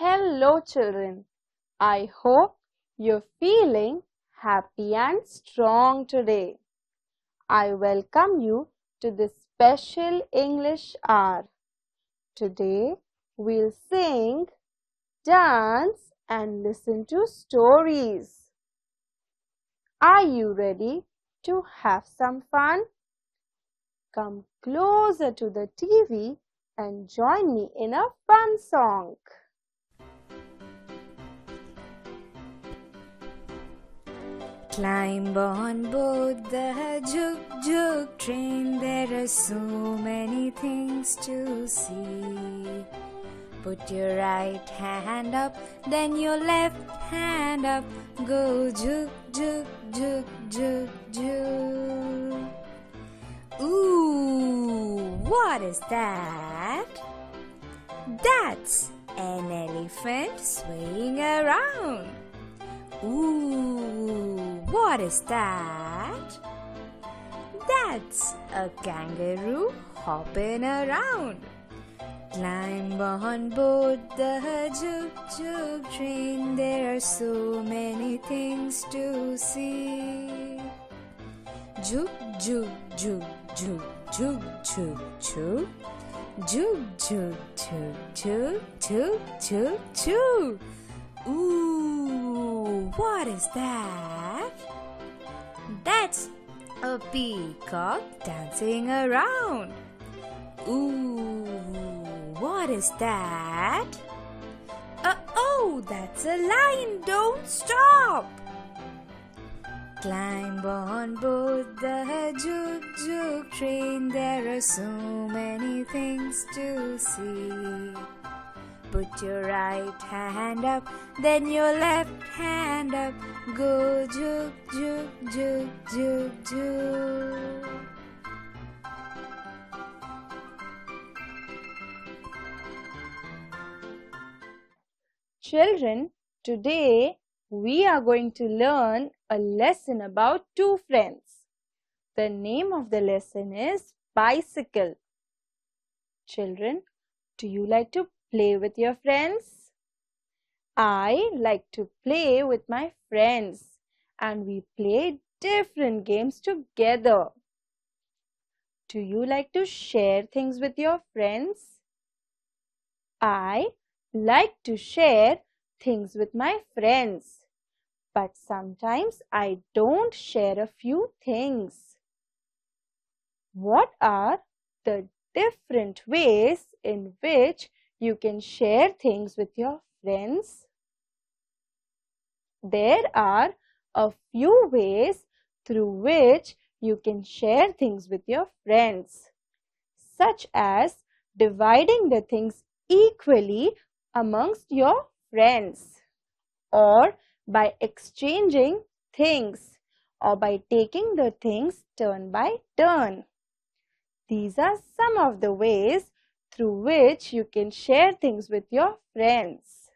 Hello children, I hope you're feeling happy and strong today. I welcome you to this special English hour. Today we'll sing, dance and listen to stories. Are you ready to have some fun? Come closer to the TV and join me in a fun song. Climb on board the Juk-Juk train, there are so many things to see. Put your right hand up, then your left hand up, go Juk-Juk-Juk-Juk-Juk. Ooh, what is that? That's an elephant swaying around. Ooh, what is that? That's a kangaroo hopping around. Climb on board the Juk-Juk train, there are so many things to see. Juk-Juk-Juk-Juk-Juk-Juk. Juk-Juk-Juk-Juk-Juk-Juk. Ooh, what is that? That's a peacock dancing around. Ooh, what is that? Oh, that's a lion. Don't stop. Climb on board the Juk-Juk train. There are so many things to see. Put your right hand up, then your left hand up, go Juk, Juk, Juk, Juk, Juk. Children, today we are going to learn a lesson about two friends. The name of the lesson is bicycle. Children, do you like to play with your friends? I like to play with my friends and we play different games together. Do you like to share things with your friends? I like to share things with my friends, but sometimes I don't share a few things. What are the different ways in which you can share things with your friends? There are a few ways through which you can share things with your friends, such as dividing the things equally amongst your friends, or by exchanging things, or by taking the things turn by turn. These are some of the ways through which you can share things with your friends.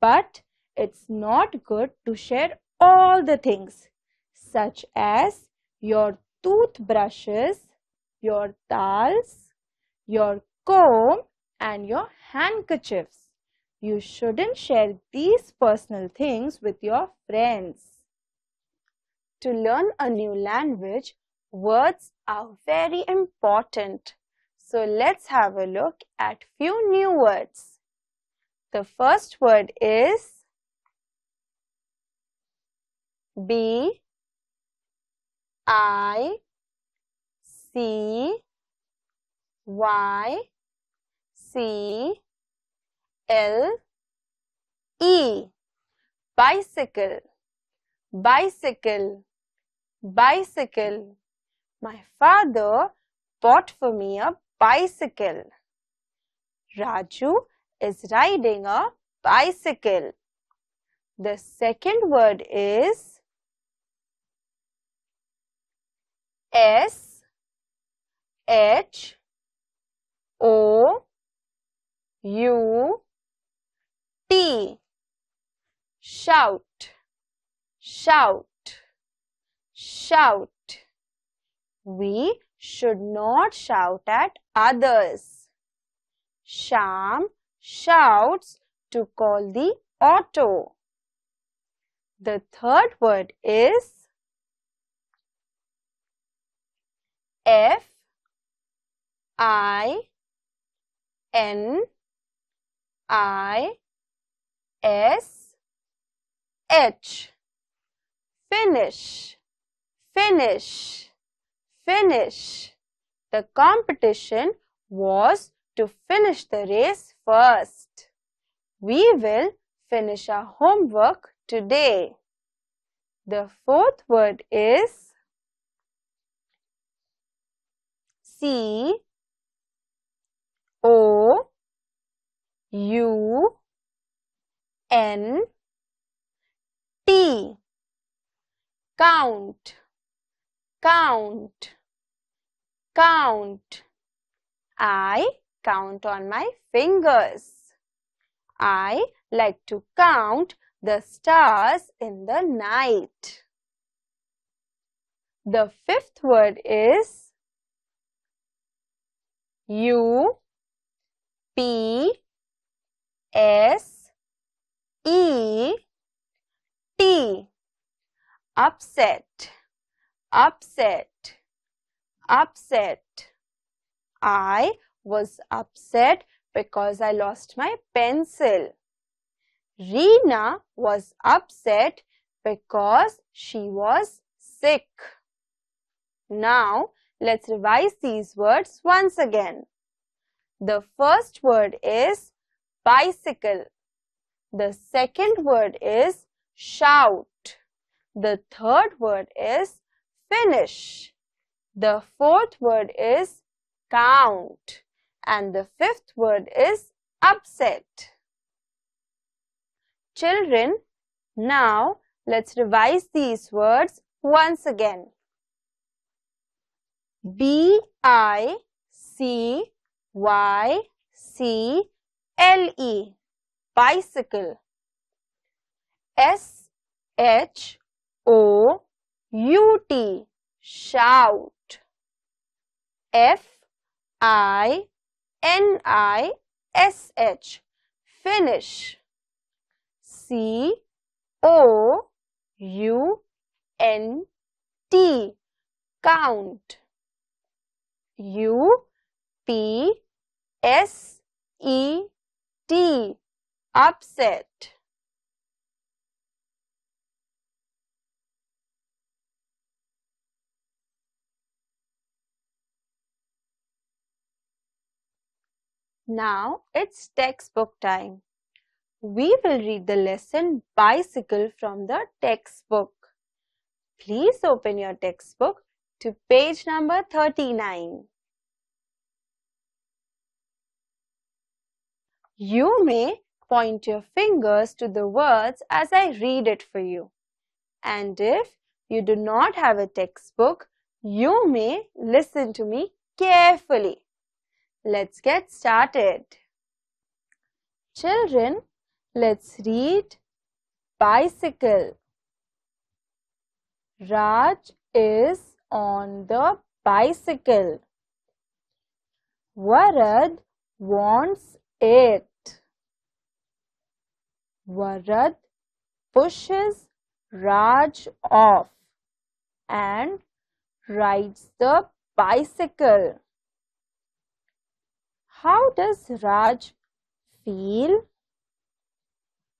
But it's not good to share all the things, such as your toothbrushes, your towels, your comb and your handkerchiefs. You shouldn't share these personal things with your friends. To learn a new language, words are very important. So let's have a look at few new words. The first word is B-I-C-Y-C-L-E. Bicycle, bicycle, bicycle. My father bought for me a bicycle. Raju is riding a bicycle. The second word is SHOUT. Shout, shout, shout. We should not shout at others. Shyam shouts to call the auto. The third word is FINISH. Finish, finish, finish. The competition was to finish the race first. We will finish our homework today. The fourth word is COUNT. Count, count, count. I count on my fingers. I like to count the stars in the night. The fifth word is UPSET. Upset, upset, upset. I was upset because I lost my pencil. Reena was upset because she was sick. Now, let's revise these words once again. The first word is bicycle. The second word is shout. The third word is finish. The fourth word is count. And the fifth word is upset. Children, now let's revise these words once again. BICYCLE. Bicycle. SHOUT. Shout. FINISH. Finish. COUNT. Count. UPSET. Upset. Now it's textbook time. We will read the lesson bicycle from the textbook. Please open your textbook to page number 39. You may point your fingers to the words as I read it for you. And if you do not have a textbook, you may listen to me carefully. Let's get started. Children, let's read bicycle. Raj is on the bicycle. Varad wants it. Varad pushes Raj off and rides the bicycle. How does Raj feel?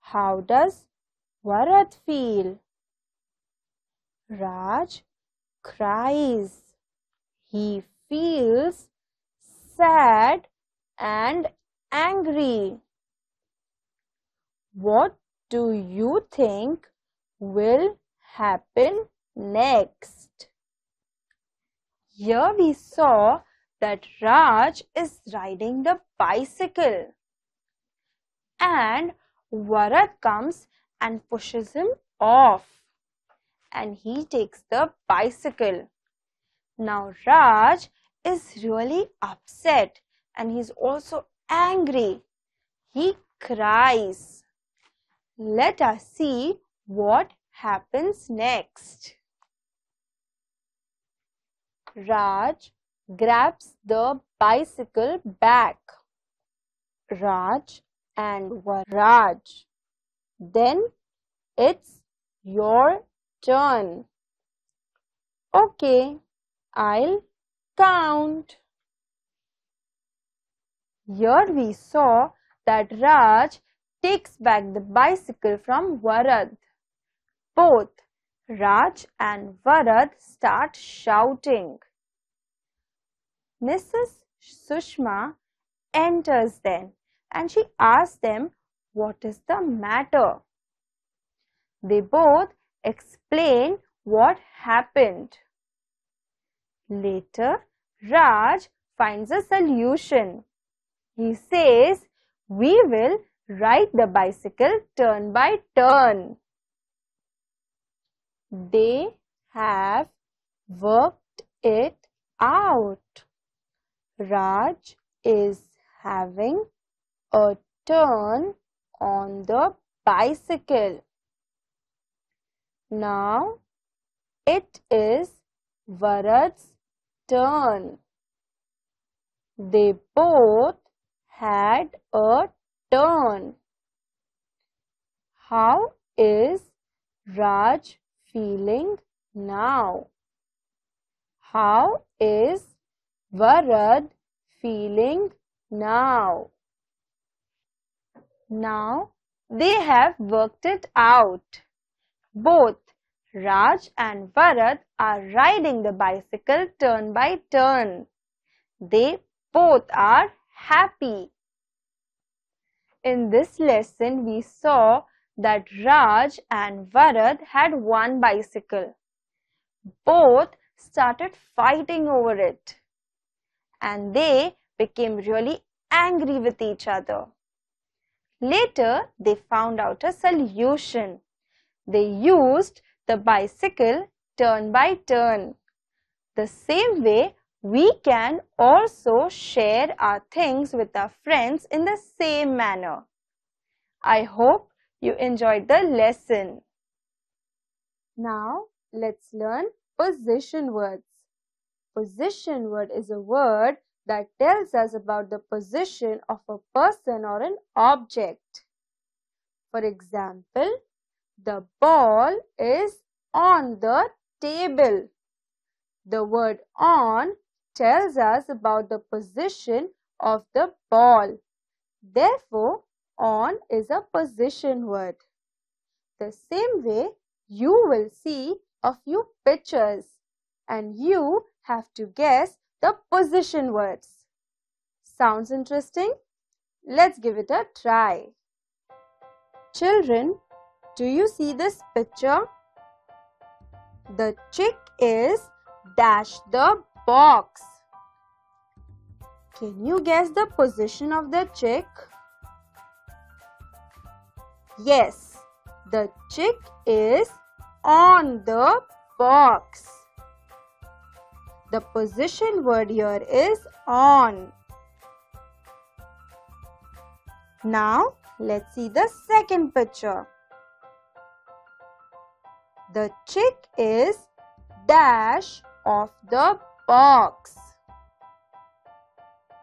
How does Varad feel? Raj cries. He feels sad and angry. What do you think will happen next? Here we saw that Raj is riding the bicycle and Varad comes and pushes him off, and he takes the bicycle. Now Raj is really upset and he's also angry. He cries. Let us see what happens next. Raj grabs the bicycle back. Raj and Raj. Then it's your turn. Okay, I'll count. Here we saw that Raj takes back the bicycle from Varad. Both Raj and Varad start shouting. Mrs. Sushma enters then and she asks them, what is the matter? They both explain what happened. Later, Raj finds a solution. He says, we will ride the bicycle turn by turn. They have worked it out. Raj is having a turn on the bicycle. Now it is Varad's turn. They both had a turn. How is Raj feeling now? How is Varad feeling now? Now they have worked it out. Both Raj and Varad are riding the bicycle turn by turn. They both are happy. In this lesson, we saw that Raj and Varad had one bicycle. Both started fighting over it, and they became really angry with each other. Later, they found out a solution. They used the bicycle turn by turn. The same way, we can also share our things with our friends in the same manner. I hope you enjoyed the lesson. Now, let's learn position words. Position word is a word that tells us about the position of a person or an object. For example, the ball is on the table. The word on tells us about the position of the ball. Therefore, on is a position word. The same way, you will see a few pictures and you have to guess the position words. Sounds interesting? Let's give it a try. Children, do you see this picture? The chick is dash the box. Can you guess the position of the chick? Yes, the chick is on the box. The position word here is on. Now, let's see the second picture. The chick is dash off the box.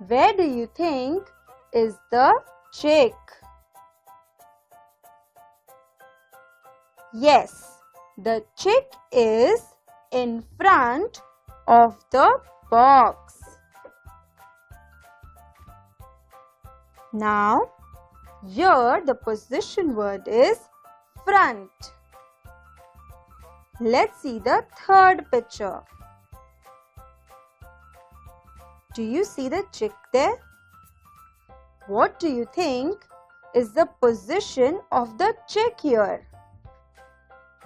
Where do you think is the chick? Yes, the chick is in front of the box. Now, here the position word is front. Let's see the third picture. Do you see the chick there? What do you think is the position of the chick here?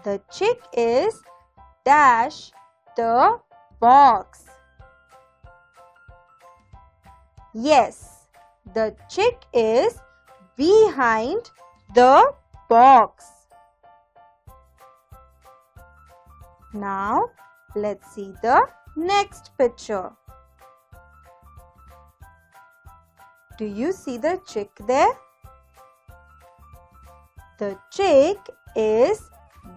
The chick is dash the box. Yes, the chick is behind the box. Now let's see the next picture. Do you see the chick there? The chick is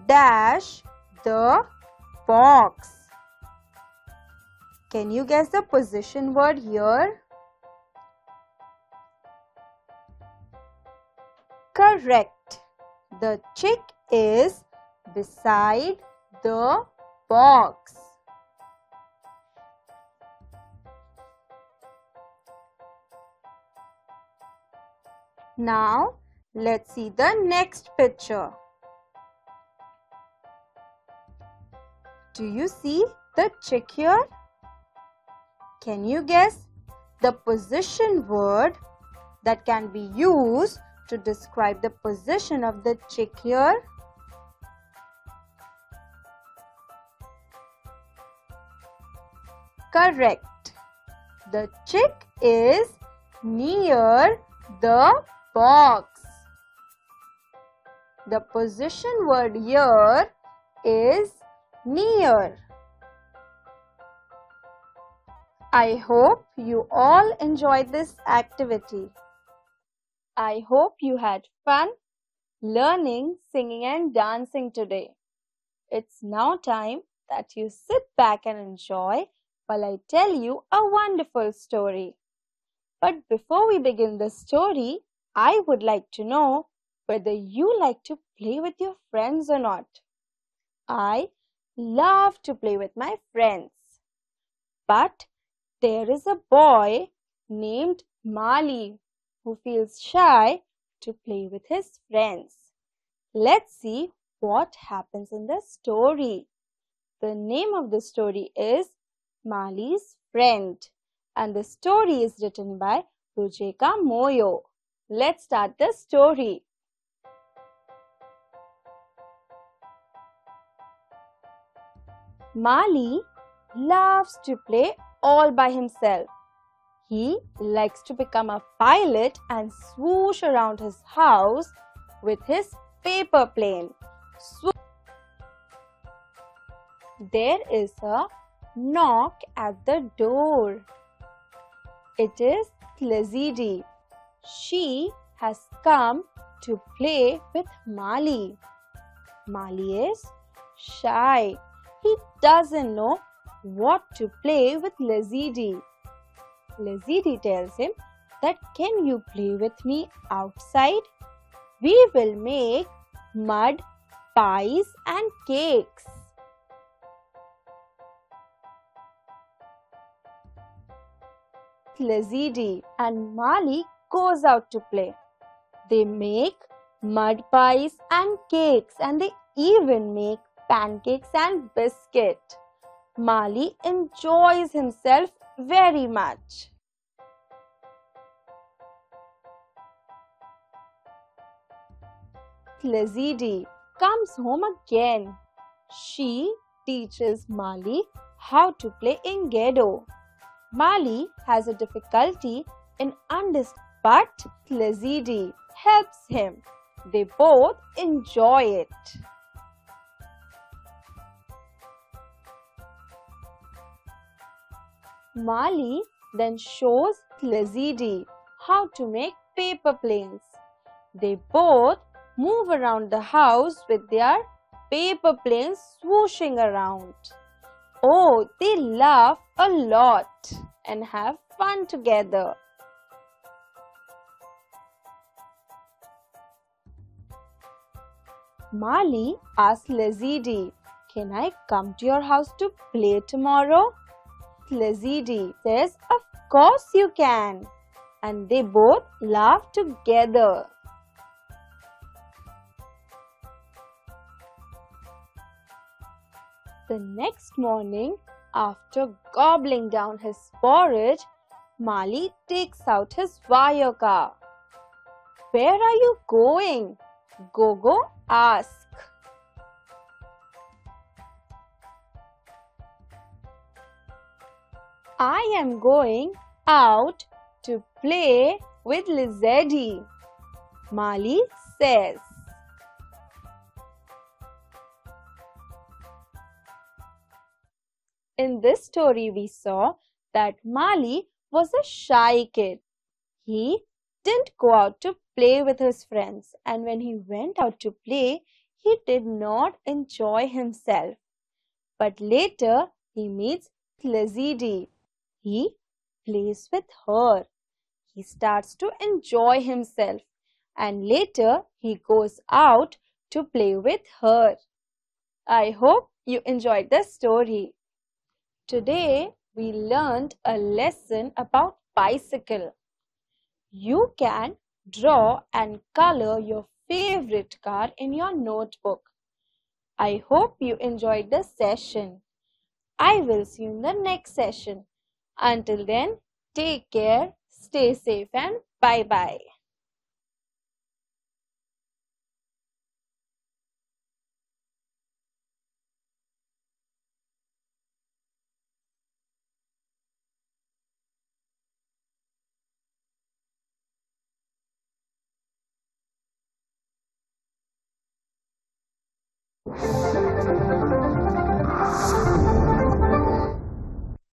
dash the box. Can you guess the position word here? Correct. The chick is beside the box. Now let's see the next picture. Do you see the chick here? Can you guess the position word that can be used to describe the position of the chick here? Correct. The chick is near the box. The position word here is near. I hope you all enjoyed this activity. I hope you had fun learning, singing and dancing today. It's now time that you sit back and enjoy while I tell you a wonderful story. But before we begin the story, I would like to know whether you like to play with your friends or not. I love to play with my friends. But there is a boy named Mali who feels shy to play with his friends. Let's see what happens in the story. The name of the story is Mali's Friend, and the story is written by Rujeka Moyo. Let's start the story. Mali loves to play all by himself. He likes to become a pilot and swoosh around his house with his paper plane. There is a knock at the door. It is Lizzie. She has come to play with Mali. Mali is shy. He doesn't know what to play with Lizzie. Lizzie tells him that, "Can you play with me outside? We will make mud pies and cakes." Lizzie and Mali goes out to play. They make mud pies and cakes, and they even make pancakes and biscuit. Mali enjoys himself very much. Lizzie comes home again. She teaches Mali how to play in Gedo. Mali has a difficulty in understanding, but Lizzie helps him. They both enjoy it. Mali then shows Lizzie how to make paper planes. They both move around the house with their paper planes swooshing around. Oh, they laugh a lot and have fun together. Mali asks Lizzie, "Can I come to your house to play tomorrow?" Lizzie says, "Of course you can," and they both laugh together. The next morning, after gobbling down his porridge, Mali takes out his wire car. "Where are you going?" Gogo asks. "I am going out to play with Lizzie," Mali says. In this story, we saw that Mali was a shy kid. He didn't go out to play with his friends, and when he went out to play, he did not enjoy himself. But later, he meets Clezide. He plays with her. He starts to enjoy himself, and later he goes out to play with her. I hope you enjoyed this story. Today, we learned a lesson about bicycle. You can draw and color your favorite car in your notebook. I hope you enjoyed this session. I will see you in the next session. Until then, take care, stay safe, and bye-bye.